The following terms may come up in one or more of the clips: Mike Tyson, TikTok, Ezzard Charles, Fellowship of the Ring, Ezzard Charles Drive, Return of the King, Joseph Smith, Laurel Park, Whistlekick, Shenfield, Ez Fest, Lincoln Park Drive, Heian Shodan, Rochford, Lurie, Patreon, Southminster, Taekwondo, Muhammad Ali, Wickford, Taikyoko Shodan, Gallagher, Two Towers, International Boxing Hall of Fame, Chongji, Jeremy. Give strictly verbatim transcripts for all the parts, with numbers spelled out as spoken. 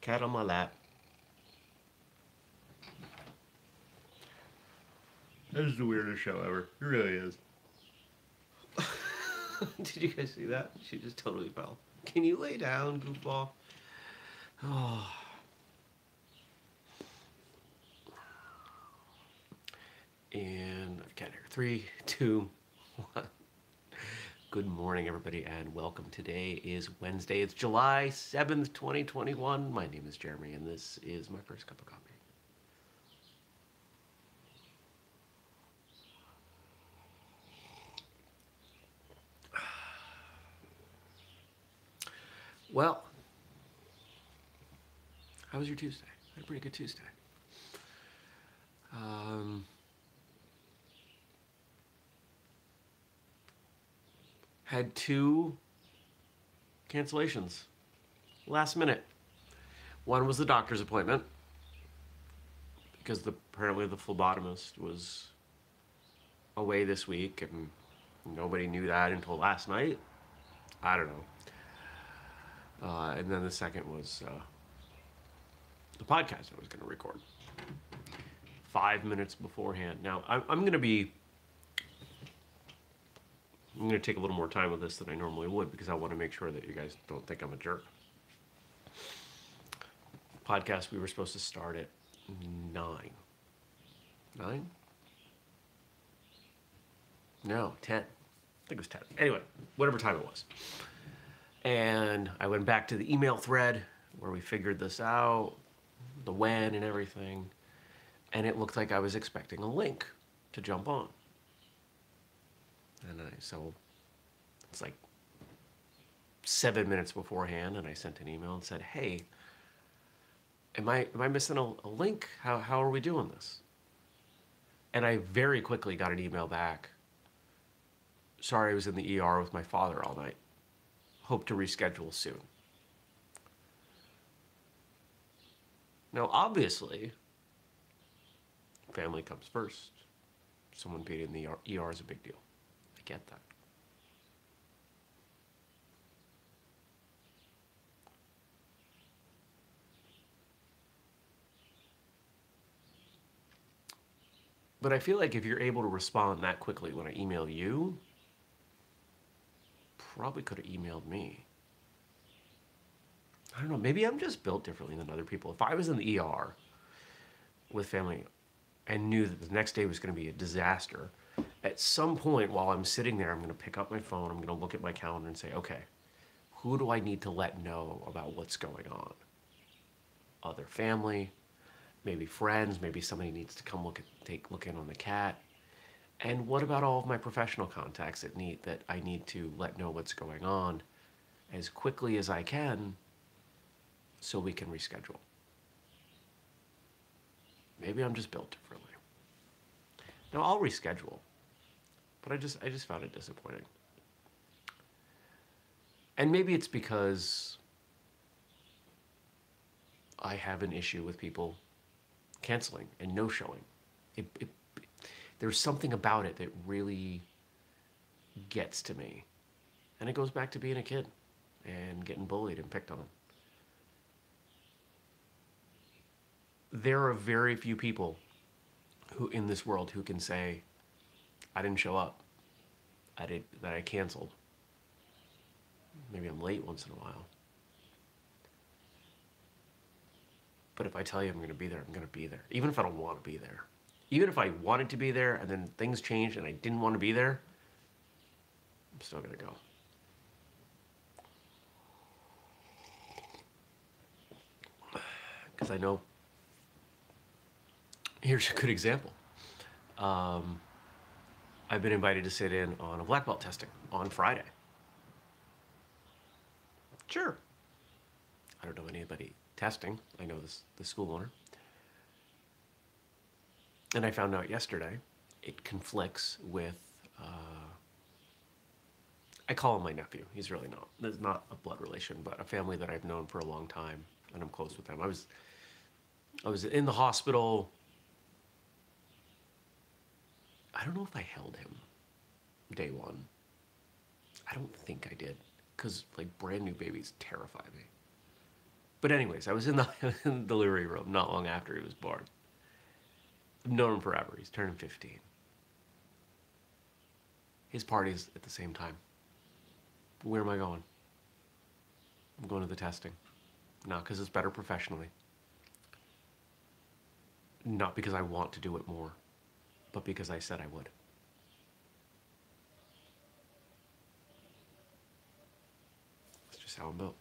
Cat on my lap. This is the weirdest show ever. It really is. Did you guys see that? She just totally fell. Can you lay down, goofball? Oh. And I've got here. Three, two, one. Good morning, everybody, and welcome. Today is Wednesday. It's July seventh, twenty twenty-one. My name is Jeremy, and this is my first cup of coffee. Well, how was your Tuesday? I had a pretty good Tuesday. Um, had two cancellations last minute. One was the doctor's appointment because the, apparently the phlebotomist was away this week and nobody knew that until last night. I don't know. Uh, and then the second was uh, the podcast I was going to record five minutes beforehand. Now I'm, I'm going to be, I'm going to take a little more time with this than I normally would because I want to make sure that you guys don't think I'm a jerk. Podcast, we were supposed to start at nine. Nine? No, ten. I think it was ten. Anyway, whatever time it was. And I went back to the email thread where we figured this out, the when and everything, and it looked like I was expecting a link to jump on. And I, so it's like seven minutes beforehand, and I sent an email and said, hey, am I, am I missing a, a link? How, how are we doing this? And I very quickly got an email back. Sorry, I was in the E R with my father all night. Hope to reschedule soon. Now, obviously, family comes first. Someone being in the E R is a big deal. I get that. But I feel like if you're able to respond that quickly when I email you, probably could have emailed me. I don't know, maybe I'm just built differently than other people. If I was in the E R with family and knew that the next day was going to be a disaster, at some point while I'm sitting there, I'm going to pick up my phone, I'm going to look at my calendar and say, okay, who do I need to let know about what's going on? Other family, maybe friends, maybe somebody needs to come look at, take look in on the cat. And what about all of my professional contacts that need that I need to let know what's going on as quickly as I can so we can reschedule? Maybe I'm just built differently. Now I'll reschedule, but I just I just found it disappointing. And maybe it's because I have an issue with people canceling and no showing. It, it There's something about it that really gets to me. And it goes back to being a kid and getting bullied and picked on. There are very few people who in this world who can say, I didn't show up, I did, that I canceled. Maybe I'm late once in a while. But if I tell you I'm gonna be there, I'm gonna be there. Even if I don't wanna be there. Even if I wanted to be there and then things changed and I didn't want to be there, I'm still going to go. Because I know, here's a good example. Um, I've been invited to sit in on a black belt testing on Friday. Sure. I don't know anybody testing. I know this, the school owner. And I found out yesterday, it conflicts with, uh, I call him my nephew. He's really not, there's not a blood relation, but a family that I've known for a long time and I'm close with them. I was, I was in the hospital. I don't know if I held him day one. I don't think I did. Cause like brand new babies terrify me. But anyways, I was in the, in the Lurie room not long after he was born. I've known him forever. He's turning fifteen. His party's at the same time. Where am I going? I'm going to the testing. Not because it's better professionally. Not because I want to do it more, but because I said I would. That's just how I'm built.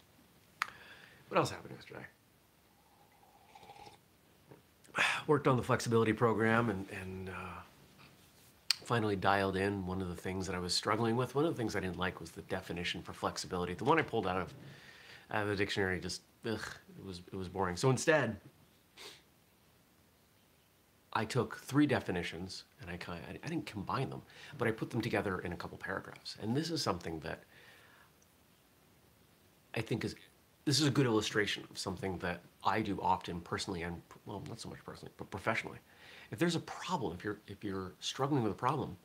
What else happened yesterday? Worked on the flexibility program and, and uh, finally dialed in one of the things that I was struggling with. One of the things I didn't like was the definition for flexibility. The one I pulled out of, out of the dictionary just, ugh, it was, it was boring. So instead, I took three definitions and I kind of, I didn't combine them, but I put them together in a couple paragraphs. And this is something that I think is, this is a good illustration of something that I do often personally and, well, not so much personally, but professionally. If there's a problem, if you're, if you're struggling with a problem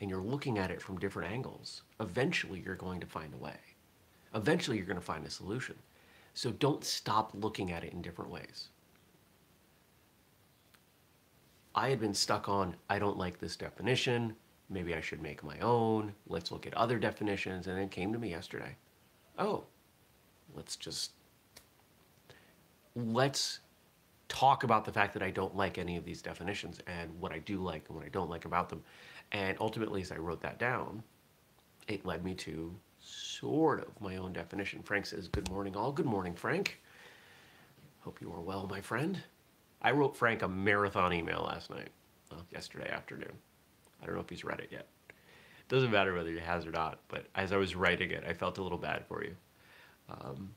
and you're looking at it from different angles, eventually you're going to find a way. Eventually you're going to find a solution. So don't stop looking at it in different ways. I had been stuck on, I don't like this definition, maybe I should make my own, let's look at other definitions, and it came to me yesterday. Oh, let's just, let's talk about the fact that I don't like any of these definitions and what I do like and what I don't like about them. And ultimately, as I wrote that down, it led me to sort of my own definition. Frank says, good morning all. Good morning, Frank. Hope you are well, my friend. I wrote Frank a marathon email last night, well, yesterday afternoon. I don't know if he's read it yet. Doesn't matter whether he has or not, but as I was writing it, I felt a little bad for you. Um,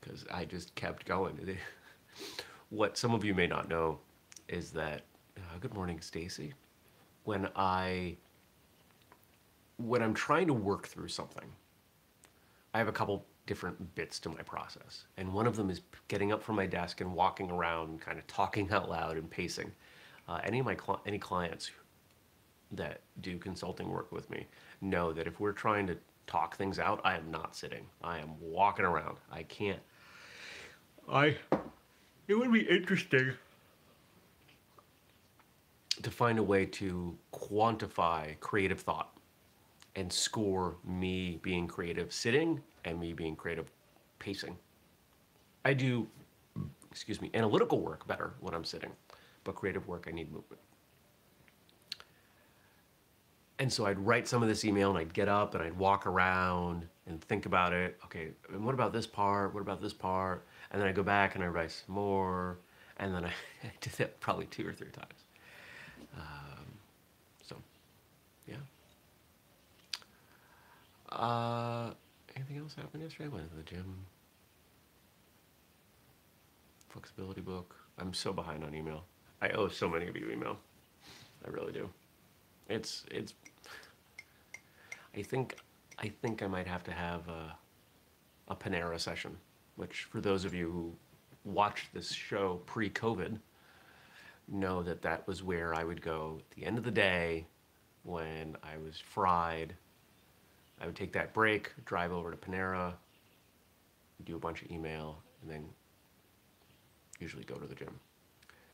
because I just kept going. What some of you may not know is that, uh, good morning, Stacy. When I, when I'm trying to work through something, I have a couple different bits to my process. And one of them is getting up from my desk and walking around and kind of talking out loud and pacing. Uh, any of my cl- any clients that do consulting work with me know that if we're trying to talk things out, I am not sitting. I am walking around. I can't. I, it would be interesting to find a way to quantify creative thought and score me being creative sitting and me being creative pacing. I do, excuse me, analytical work better when I'm sitting, but creative work, I need movement. And so I'd write some of this email and I'd get up and I'd walk around and think about it. Okay, and what about this part? What about this part? And then I go back and I write some more. And then I did that probably two or three times. Um, so, yeah. Uh, anything else happened yesterday? I went to the gym. Flexibility book. I'm so behind on email. I owe so many of you email. I really do. It's, it's, I think, I think I might have to have a, a Panera session, which for those of you who watched this show pre-COVID know that that was where I would go at the end of the day when I was fried. I would take that break, drive over to Panera, do a bunch of email, and then usually go to the gym.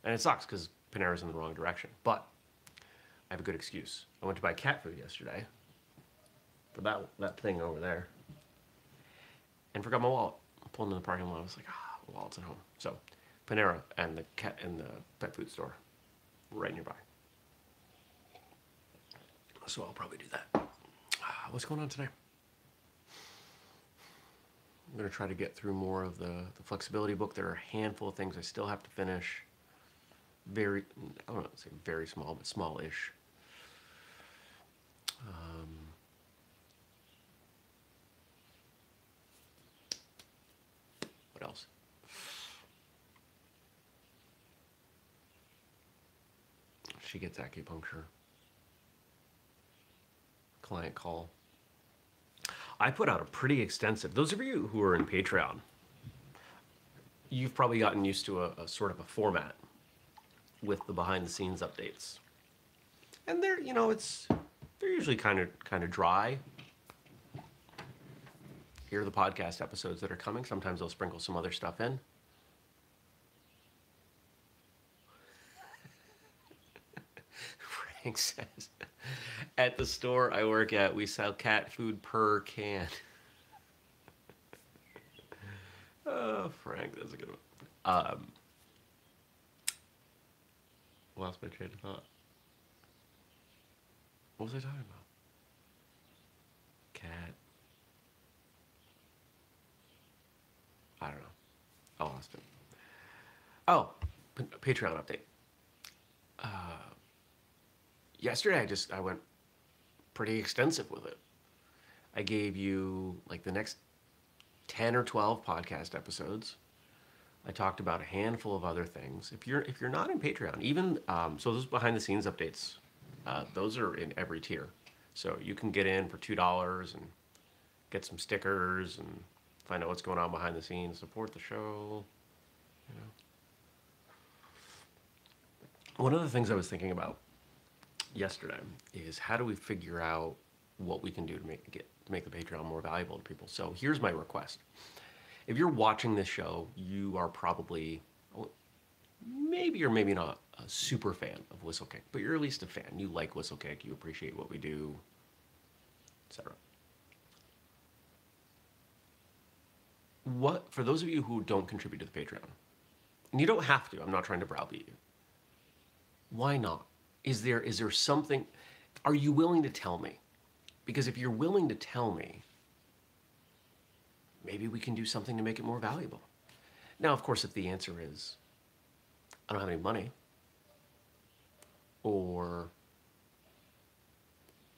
And it sucks because Panera's in the wrong direction, but I have a good excuse. I went to buy cat food yesterday for that, that thing over there and forgot my wallet. I pulled into the parking lot. I was like, ah, my wallet's at home. So Panera and the cat and the pet food store right nearby. So I'll probably do that. What's going on today? I'm gonna try to get through more of the, the flexibility book. There are a handful of things I still have to finish. Very, I don't know, say very small, but small-ish. Um, what else? She gets acupuncture. Client call. I put out a pretty extensive, those of you who are in Patreon, you've probably gotten used to a, a sort of a format with the behind the scenes updates. And they're, you know, it's, they're usually kind of, kind of dry. hear the podcast episodes that are coming. Sometimes they'll sprinkle some other stuff in. Frank says, at the store I work at, we sell cat food per can. Oh, Frank, that's a good one. Um, lost my train of thought. What was I talking about? Cat. I don't know. I lost it. Oh, p Patreon update. Uh, yesterday I just, I went pretty extensive with it. I gave you like the next ten or twelve podcast episodes. I talked about a handful of other things. If you're if you're not in Patreon, even um, so, those behind the scenes updates, uh, those are in every tier. So you can get in for two dollars and get some stickers and find out what's going on behind the scenes, support the show. You know. One of the things I was thinking about yesterday is how do we figure out what we can do to make get to make the Patreon more valuable to people. So here's my request. If you're watching this show, you are probably, maybe or maybe not, a super fan of Whistlekick, but you're at least a fan. You like Whistlekick, you appreciate what we do, et cetera. What, for those of you who don't contribute to the Patreon, and you don't have to, I'm not trying to browbeat you, why not? Is there, is there something, are you willing to tell me? Because if you're willing to tell me, maybe we can do something to make it more valuable. Now, of course, if the answer is, I don't have any money, or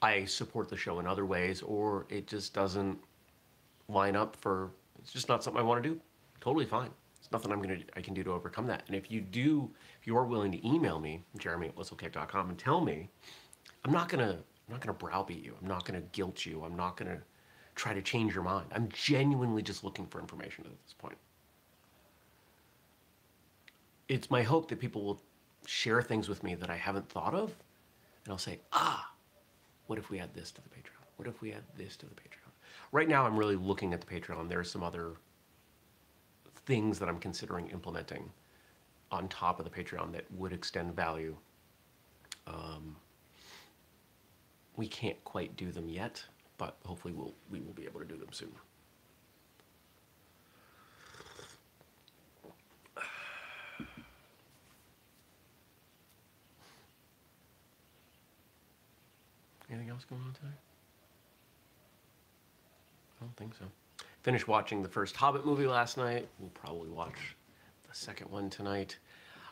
I support the show in other ways, or it just doesn't line up for, it's just not something I want to do, totally fine. It's nothing I'm gonna, I can do to overcome that. And if you do, if you are willing to email me, jeremy at whistlekick dot com, and tell me, I'm not gonna, I'm not gonna browbeat you. I'm not gonna guilt you. I'm not gonna try to change your mind. I'm genuinely just looking for information at this point. It's my hope that people will share things with me that I haven't thought of, and I'll say, ah, what if we add this to the Patreon? What if we add this to the Patreon? Right now, I'm really looking at the Patreon. There are some other things that I'm considering implementing on top of the Patreon that would extend value. Um, we can't quite do them yet, but hopefully we'll, we will be able to do them soon. Anything else going on today? I don't think so. Finished watching the first Hobbit movie last night. We'll probably watch the second one tonight.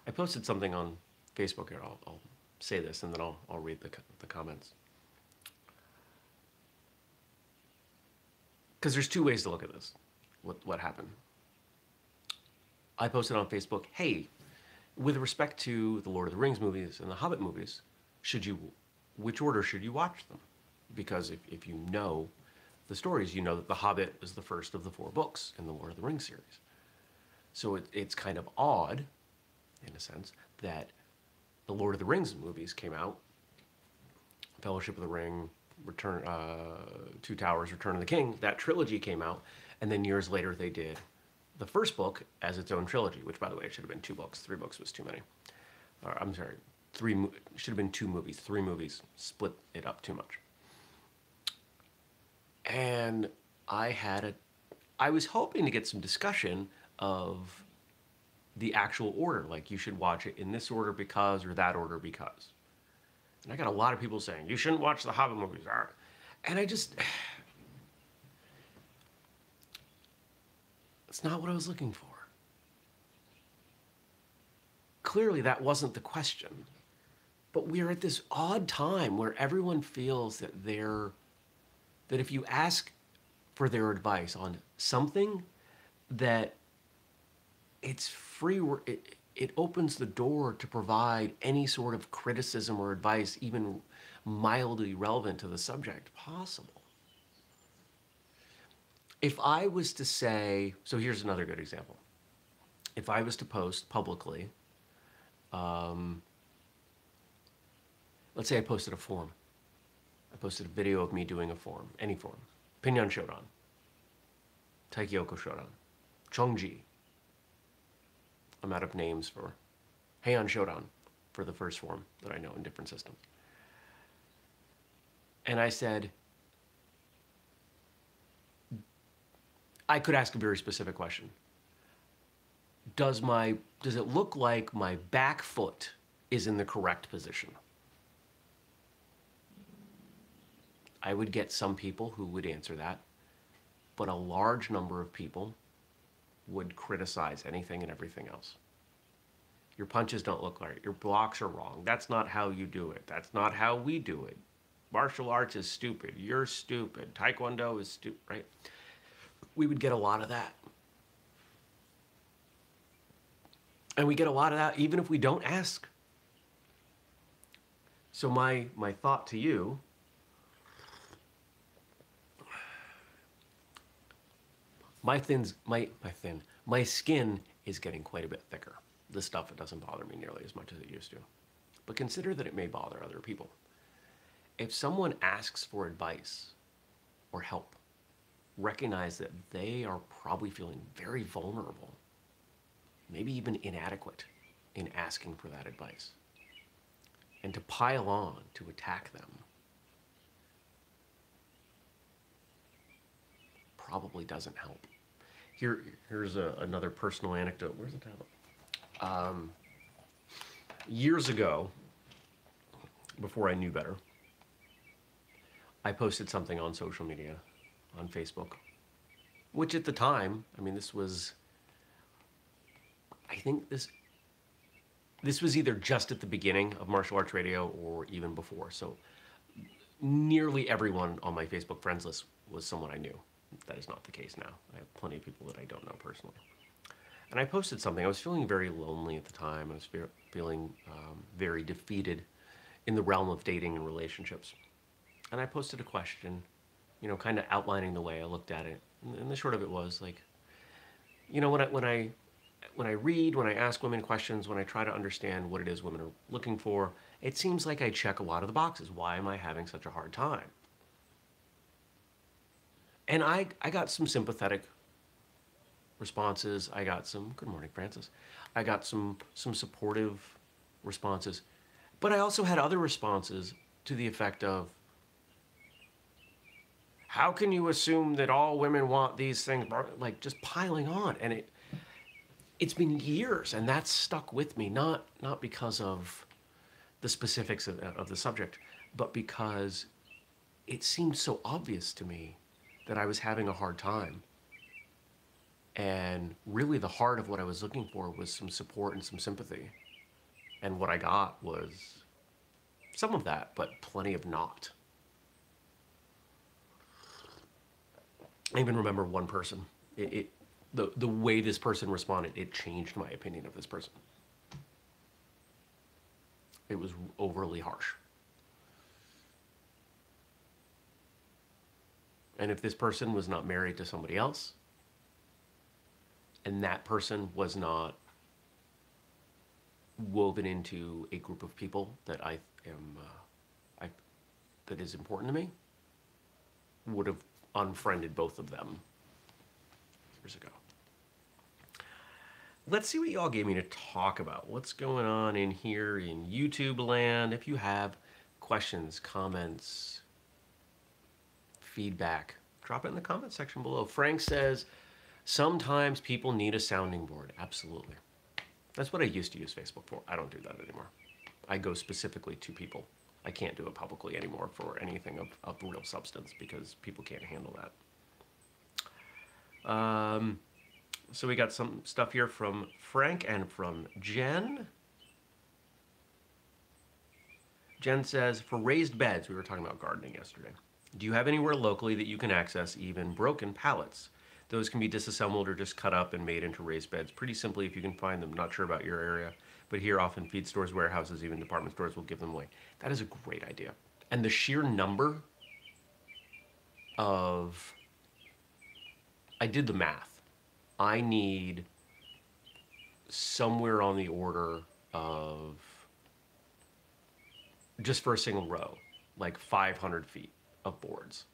I posted something on Facebook here. I'll, I'll say this and then I'll, I'll read the, the comments. Because there's two ways to look at this, what, what happened. I posted on Facebook, hey, with respect to the Lord of the Rings movies and the Hobbit movies, should you, which order should you watch them? Because if, if you know the stories, you know that the Hobbit is the first of the four books in the Lord of the Rings series. So it, it's kind of odd, in a sense, that the Lord of the Rings movies came out, Fellowship of the Ring, Return, uh, Two Towers, Return of the King, that trilogy came out, and then years later they did the first book as its own trilogy, which, by the way, it should have been two books. Three books was too many. Or, I'm sorry, three should have been two movies. Three movies split it up too much. And I had a, I was hoping to get some discussion of the actual order, like you should watch it in this order because, or that order because. And I got a lot of people saying, you shouldn't watch the Hobbit movies. And I just, it's not what I was looking for. Clearly that wasn't the question, but we're at this odd time where everyone feels that they're, that if you ask for their advice on something, that it's free, it, it opens the door to provide any sort of criticism or advice, even mildly relevant to the subject, possible. If I was to say, so here's another good example. If I was to post publicly, um, let's say I posted a form. I posted a video of me doing a form, any form, Pinyon Shodan. Taikyoko Shodan, Chongji. I'm out of names for Heian Shodan, for the first form that I know in different systems. And I said, I could ask a very specific question. Does my, does it look like my back foot is in the correct position? I would get some people who would answer that, but a large number of people would criticize anything and everything else. Your punches don't look right, your blocks are wrong, that's not how you do it, that's not how we do it. Martial arts is stupid, you're stupid, Taekwondo is stupid, right? We would get a lot of that. And we get a lot of that even if we don't ask. So my, my thought to you My thins, my, my thin, my skin is getting quite a bit thicker. This stuff, it doesn't bother me nearly as much as it used to. But consider that it may bother other people. If someone asks for advice or help, recognize that they are probably feeling very vulnerable, maybe even inadequate in asking for that advice. And to pile on, to attack them, probably doesn't help. Here, here's a, another personal anecdote. Where's the tablet? Um, years ago, before I knew better, I posted something on social media, on Facebook, which at the time, I mean, this was, I think this, this was either just at the beginning of Martial Arts Radio or even before. So nearly everyone on my Facebook friends list was someone I knew. That is not the case now. I have plenty of people that I don't know personally. And I posted something. I was feeling very lonely at the time. I was fe feeling um, very defeated in the realm of dating and relationships. And I posted a question, you know, kind of outlining the way I looked at it. And the short of it was like, you know, when I, when I, when I read, when I ask women questions, when I try to understand what it is women are looking for, it seems like I check a lot of the boxes. Why am I having such a hard time? And I, I got some sympathetic responses. I got some, good morning, Francis. I got some, some supportive responses. But I also had other responses to the effect of, how can you assume that all women want these things? Like, just piling on. And it, it's been years, and that's stuck with me, not, not because of the specifics of, of the subject, but because it seemed so obvious to me that I was having a hard time. And really the heart of what I was looking for was some support and some sympathy. And what I got was some of that, but plenty of not. I even remember one person. It, it, the, the way this person responded, it changed my opinion of this person. It was overly harsh. And if this person was not married to somebody else, and that person was not woven into a group of people that I am, uh, I, that is important to me, would have unfriended both of them years ago. Let's see what y'all gave me to talk about. What's going on in here in YouTube land? If you have questions, comments, feedback, drop it in the comment section below. Frank says, sometimes people need a sounding board. Absolutely. That's what I used to use Facebook for. I don't do that anymore. I go specifically to people. I can't do it publicly anymore for anything of, of real substance because people can't handle that. Um, so we got some stuff here from Frank and from Jen. Jen says, for raised beds, we were talking about gardening yesterday. Do you have anywhere locally that you can access even broken pallets? Those can be disassembled or just cut up and made into raised beds pretty simply if you can find them. Not sure about your area, but here often feed stores, warehouses, even department stores will give them away. That is a great idea. And the sheer number of, I did the math. I need somewhere on the order of, just for a single row, like five hundred feet of boards.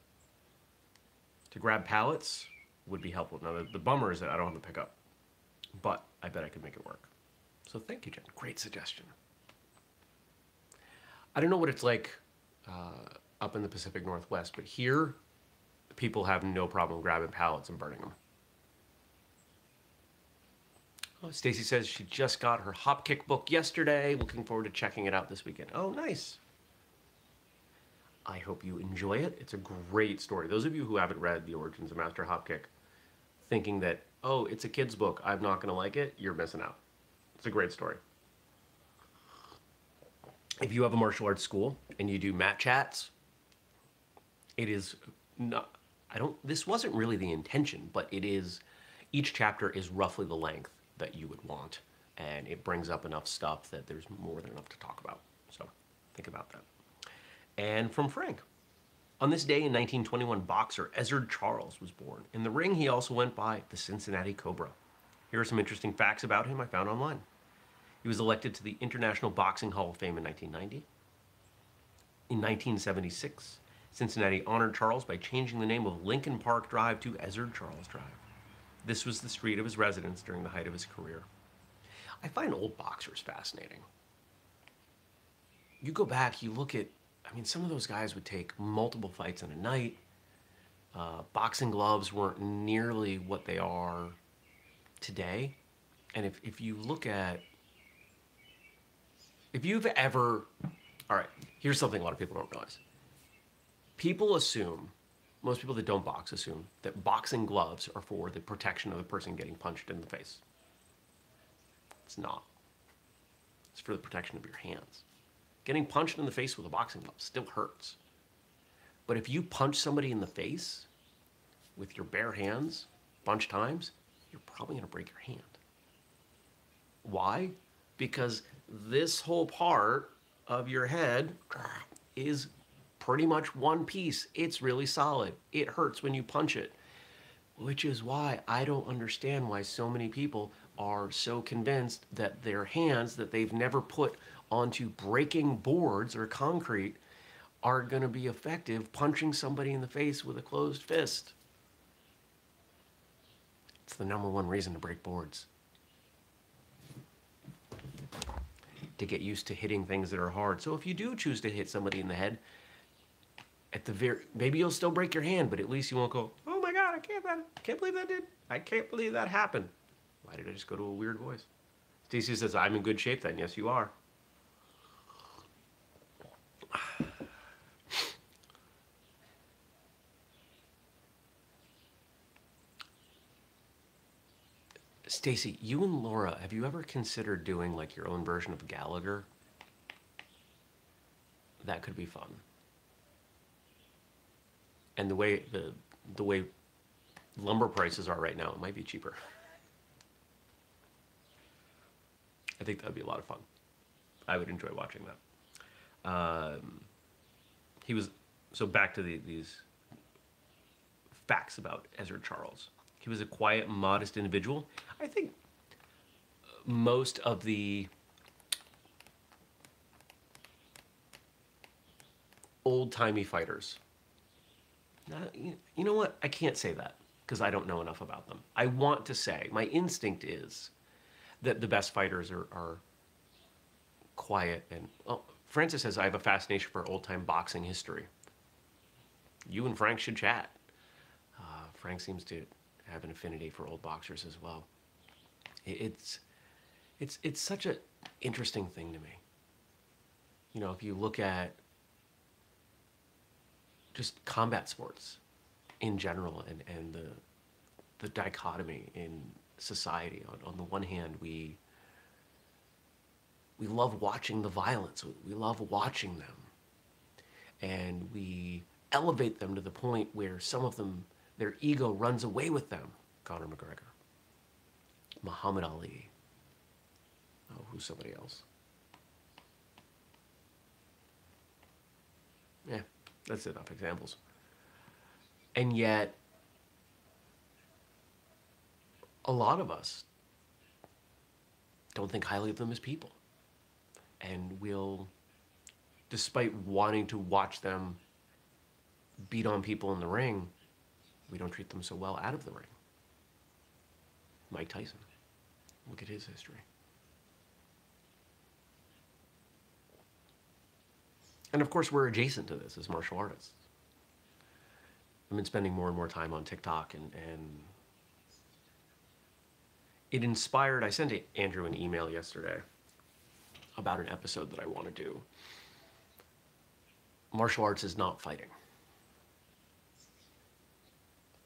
To grab pallets, would be helpful. Now, the, the bummer is that I don't have a pickup, but I bet I could make it work. So thank you, Jen. Great suggestion. I don't know what it's like uh, up in the Pacific Northwest, but here, people have no problem grabbing pallets and burning them. Oh, Stacy says she just got her Hop Kick book yesterday. Looking forward to checking it out this weekend. Oh, nice. I hope you enjoy it. It's a great story. Those of you who haven't read The Origins of Master Hopkick, thinking that, oh, it's a kid's book, I'm not gonna like it, you're missing out. It's a great story. If you have a martial arts school and you do mat chats, it is not, I don't, this wasn't really the intention, but it is, each chapter is roughly the length that you would want, and it brings up enough stuff that there's more than enough to talk about. So think about that. And from Frank. On this day in nineteen twenty-one, boxer Ezzard Charles was born. In the ring, he also went by the Cincinnati Cobra. Here are some interesting facts about him I found online. He was elected to the International Boxing Hall of Fame in nineteen ninety. In nineteen seventy-six, Cincinnati honored Charles by changing the name of Lincoln Park Drive to Ezzard Charles Drive. This was the street of his residence during the height of his career. I find old boxers fascinating. You go back, you look at, I mean, some of those guys would take multiple fights in a night. Uh, boxing gloves weren't nearly what they are today. And if, if you look at, if you've ever, all right, here's something a lot of people don't realize. People assume, most people that don't box assume that boxing gloves are for the protection of the person getting punched in the face. It's not. It's for the protection of your hands. Getting punched in the face with a boxing glove still hurts. But if you punch somebody in the face with your bare hands a bunch of times, you're probably gonna break your hand. Why? Because this whole part of your head is pretty much one piece. It's really solid. It hurts when you punch it, which is why I don't understand why so many people are so convinced that their hands that they've never put onto breaking boards or concrete are gonna be effective punching somebody in the face with a closed fist. It's the number one reason to break boards. To get used to hitting things that are hard. So if you do choose to hit somebody in the head, at the very, maybe you'll still break your hand, but at least you won't go, oh my God, I can't, I can't believe that did. I can't believe that happened. Why did I just go to a weird voice? Stacy says, I'm in good shape then. Yes, you are. Stacy, you and Laura, have you ever considered doing like your own version of Gallagher? That could be fun. And the way the the way lumber prices are right now, it might be cheaper. I think that'd be a lot of fun. I would enjoy watching that. Um, he was so back to the, these facts about Ezzard Charles. He was a quiet, modest individual. I think most of the old-timey fighters, you know what? I can't say that because I don't know enough about them. I want to say, my instinct is that the best fighters are, are quiet and, well, Francis says, I have a fascination for old-time boxing history. You and Frank should chat. Uh, Frank seems to have an affinity for old boxers as well. It's, it's, it's such an interesting thing to me. You know, if you look at just combat sports in general and, and the, the dichotomy in society. On, on the one hand, we, we love watching the violence. We love watching them. And we elevate them to the point where some of them, their ego runs away with them. Conor McGregor, Muhammad Ali, oh, who's somebody else? Yeah, that's enough examples. And yet, a lot of us don't think highly of them as people. And we'll, despite wanting to watch them beat on people in the ring, we don't treat them so well out of the ring. Mike Tyson. Look at his history. And of course, we're adjacent to this as martial artists. I've been spending more and more time on TikTok, and, and it inspired, I sent Andrew an email yesterday about an episode that I want to do. Martial arts is not fighting.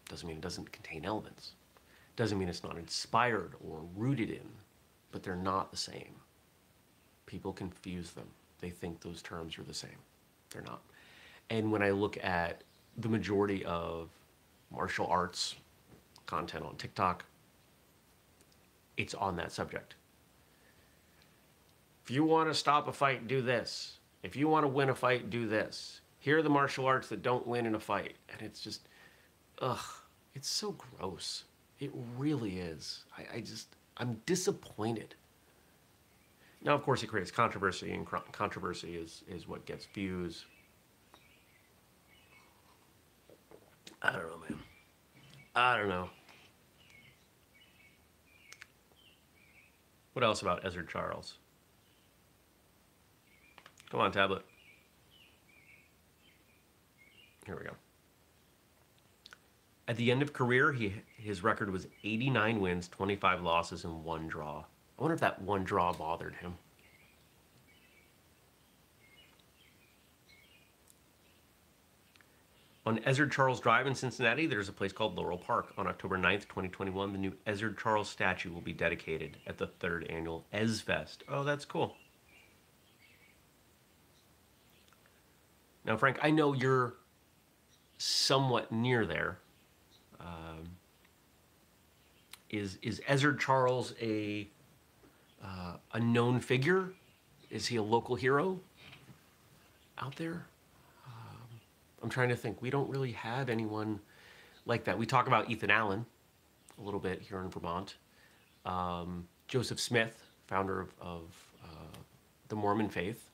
Doesn't mean it doesn't contain elements. Doesn't mean it's not inspired or rooted in, but they're not the same. People confuse them. They think those terms are the same. They're not. And when I look at the majority of martial arts content on TikTok, it's on that subject. If you want to stop a fight, do this. If you want to win a fight, do this. Here are the martial arts that don't win in a fight. And it's just, ugh, it's so gross. It really is. I, I just, I'm disappointed. Now, of course, it creates controversy, and controversy is, is what gets views. I don't know, man. I don't know. What else about Ezzard Charles? Come on, tablet. Here we go. At the end of career, he, his record was eighty-nine wins, twenty-five losses, and one draw. I wonder if that one draw bothered him. On Ezzard Charles Drive in Cincinnati, there's a place called Laurel Park. On October ninth, twenty twenty-one, the new Ezzard Charles statue will be dedicated at the third annual Ez Fest. Oh, that's cool. Now, Frank, I know you're somewhat near there. Um, is, is Ezzard Charles a... Uh, a known figure? Is he a local hero out there? Um, I'm trying to think. We don't really have anyone like that. We talk about Ethan Allen a little bit here in Vermont. Um, Joseph Smith, founder of, of uh, the Mormon faith,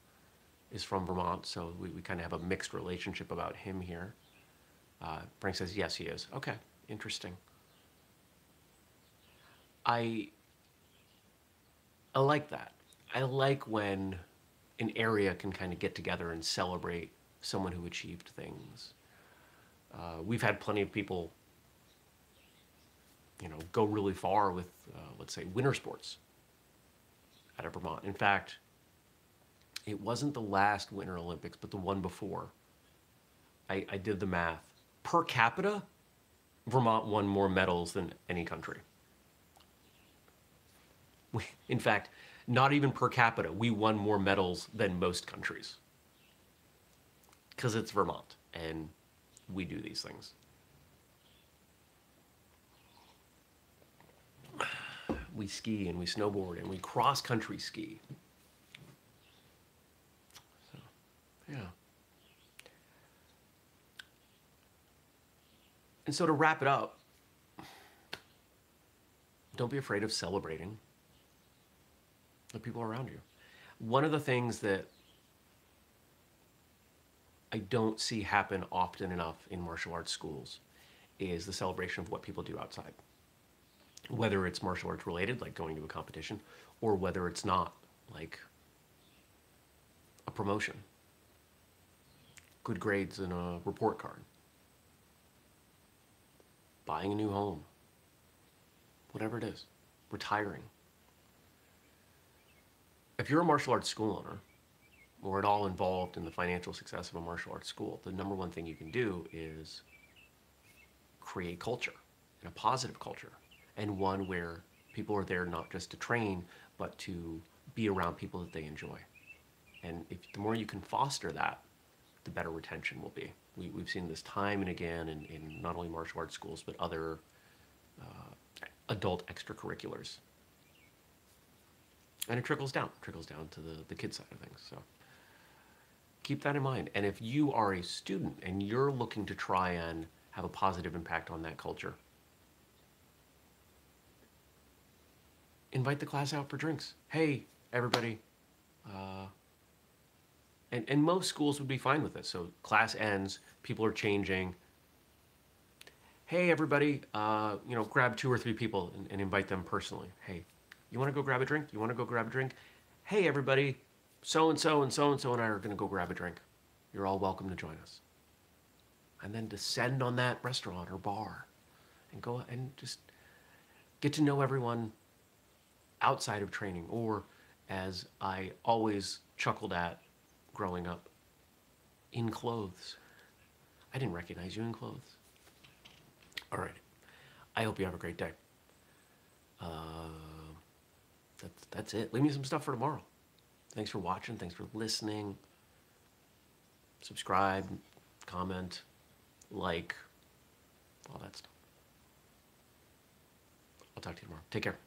is from Vermont, so we, we kind of have a mixed relationship about him here. Uh, Frank says, yes, he is. Okay, interesting. I... I like that. I like when an area can kind of get together and celebrate someone who achieved things. Uh, we've had plenty of people, you know, go really far with, uh, let's say, winter sports out of Vermont. In fact, it wasn't the last Winter Olympics, but the one before. I, I did the math. Per capita, Vermont won more medals than any country. In fact, not even per capita, we won more medals than most countries. Because it's Vermont, and we do these things. We ski, and we snowboard, and we cross-country ski. So, yeah. And so to wrap it up, don't be afraid of celebrating the people around you. One of the things that I don't see happen often enough in martial arts schools is the celebration of what people do outside. Whether it's martial arts related, like going to a competition, or whether it's not, like a promotion, good grades in a report card, buying a new home, whatever it is, retiring. If you're a martial arts school owner, or at all involved in the financial success of a martial arts school, the number one thing you can do is create culture, and a positive culture, and one where people are there not just to train, but to be around people that they enjoy. And if, the more you can foster that, the better retention will be. We, we've seen this time and again in, in not only martial arts schools, but other uh, adult extracurriculars. And it trickles down, it trickles down to the, the kid side of things. So keep that in mind. And if you are a student and you're looking to try and have a positive impact on that culture, invite the class out for drinks. Hey, everybody. Uh, and, and most schools would be fine with this. So class ends, people are changing. hey, everybody, uh, you know, grab two or three people and, and invite them personally. Hey, you want to go grab a drink? You want to go grab a drink? Hey, everybody, so-and-so and so-and-so and I are going to go grab a drink. You're all welcome to join us. And then descend on that restaurant or bar and go and just get to know everyone outside of training, or as I always chuckled at growing up, in clothes. I didn't recognize you in clothes. All right, I hope you have a great day. Uh, that's, that's it. Leave me some stuff for tomorrow. Thanks for watching, thanks for listening. Subscribe, comment, like, all that stuff. I'll talk to you tomorrow. Take care.